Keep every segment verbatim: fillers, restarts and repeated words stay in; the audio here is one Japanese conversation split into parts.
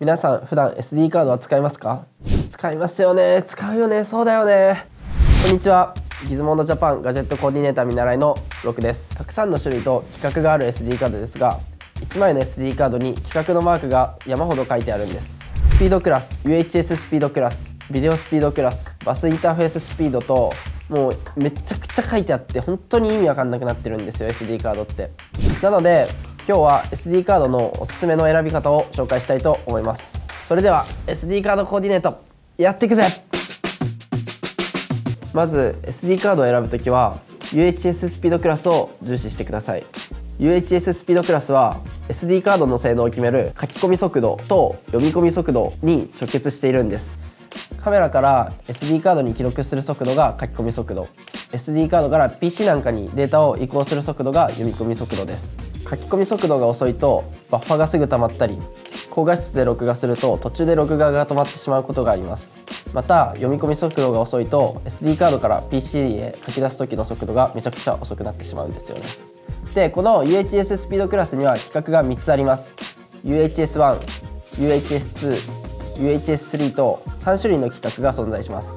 皆さん普段 エスディー カードは使いますか？使いますよね。使うよね。そうだよね。こんにちは。ギズモードジャパンガジェットコーディネーター見習いのロクです。たくさんの種類と規格がある エスディー カードですが、いちまいの エスディー カードに規格のマークが山ほど書いてあるんです。スピードクラス、ユーエイチエス スピードクラス、ビデオスピードクラス、バスインターフェーススピードと、もうめちゃくちゃ書いてあって本当に意味わかんなくなってるんですよ エスディー カードって。なので今日は エスディー カードのおすすめの選び方を紹介したいと思います。それでは エスディー カードコーディネートやっていくぜ。まず エスディー カードを選ぶときは ユーエイチエス スピードクラスを重視してください。 ユーエイチエス スピードクラスは エスディー カードの性能を決める書き込み速度と読み込み速度に直結しているんです。カメラから エスディー カードに記録する速度が書き込み速度、 エスディー カードから ピーシー なんかにデータを移行する速度が読み込み速度です。書き込み速度が遅いとバッファがすぐ溜まったり、高画質で録画すると途中で録画が止まってしまうことがあります。また読み込み速度が遅いと エスディー カードから ピーシー へ書き出す時の速度がめちゃくちゃ遅くなってしまうんですよね。でこの ユーエイチエス スピードクラスには規格がみっつあります。 ユーエイチエスワン、ユーエイチエスツー、ユーエイチエススリー とさんしゅるいの規格が存在します。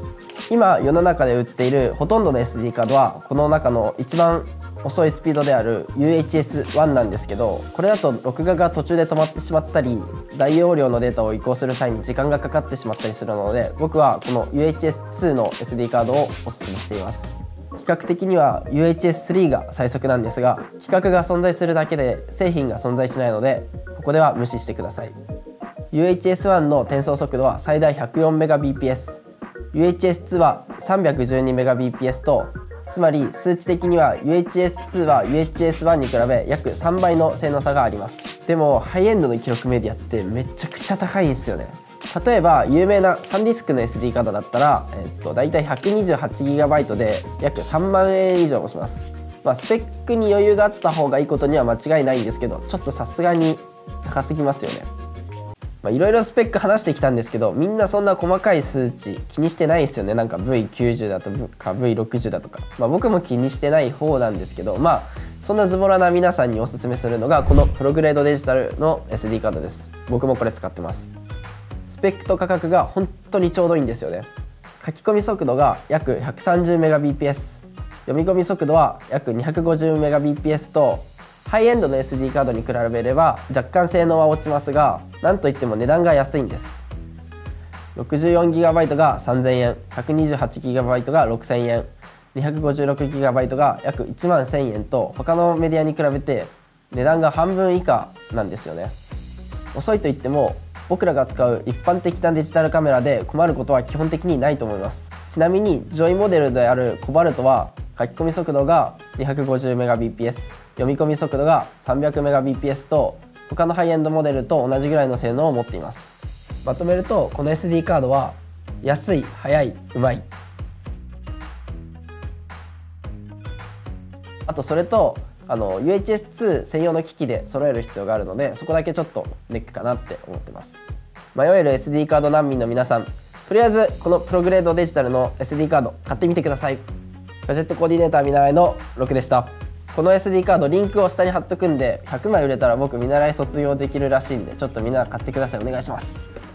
今世の中で売っているほとんどの エスディー カードはこの中の一番遅いスピードである ユーエイチエスワン なんですけど、これだと録画が途中で止まってしまったり大容量のデータを移行する際に時間がかかってしまったりするので、僕はこの ユーエイチエスツー の エスディー カードをおすすめしています。規格的には ユーエイチエススリー が最速なんですが、規格が存在するだけで製品が存在しないのでここでは無視してください。ユーエイチエスワン の転送速度は最大 ひゃくよんメガビーピーエス、 ユーエイチエスツー は さんびゃくじゅうにメガビーピーエス と、つまり数値的には ユーエイチエスツー は ユーエイチエスワン に比べ約さんばいの性能差があります。でもハイエンドの記録メディアってめちゃくちゃ高いんですよね。例えば有名なサンディスクの エスディー カードだったら、えっと、だいたい ひゃくにじゅうはちギガバイト で約さんまんえん以上もします。まあ、スペックに余裕があった方がいいことには間違いないんですけど、ちょっとさすがに高すぎますよね。まあいろいろスペック話してきたんですけど、みんなそんな細かい数値気にしてないですよね。なんか ブイきゅうじゅう だとか ブイろくじゅう だとか、まあ、僕も気にしてない方なんですけど、まあそんなズボラな皆さんにおすすめするのがこのプログレードデジタルの エスディー カードです。僕もこれ使ってます。スペックと価格が本当にちょうどいいんですよね。書き込み速度が約 ひゃくさんじゅうメガビーピーエス、 読み込み速度は約 にひゃくごじゅうメガビーピーエス と、ハイエンドの エスディー カードに比べれば若干性能は落ちますが、なんといっても値段が安いんです。 ろくじゅうよんギガバイト がさんぜんえん、 ひゃくにじゅうはちギガバイト がろくせんえん、 にひゃくごじゅうろくギガバイト が約いちまんせんえんと、他のメディアに比べて値段が半分以下なんですよね。遅いといっても僕らが使う一般的なデジタルカメラで困ることは基本的にないと思います。ちなみに上位モデルであるコバルトは書き込み速度が にひゃくごじゅうメガビーピーエス、 読み込み速度が さんびゃくメガビーピーエス と、他のハイエンドモデルと同じぐらいの性能を持っています。まとめるとこの エスディー カードは安い、速い、うまい、あとそれと ユーエイチエスツー 専用の機器で揃える必要があるので、そこだけちょっとネックかなって思ってます。迷える エスディー カード難民の皆さん、とりあえずこのプログレードデジタルの エスディー カード買ってみてください。ガジェットコーディネーター見習いのロクでした。この エスディー カードリンクを下に貼っとくんで、ひゃくまい売れたら僕見習い卒業できるらしいんで、ちょっとみんな買ってください。お願いします。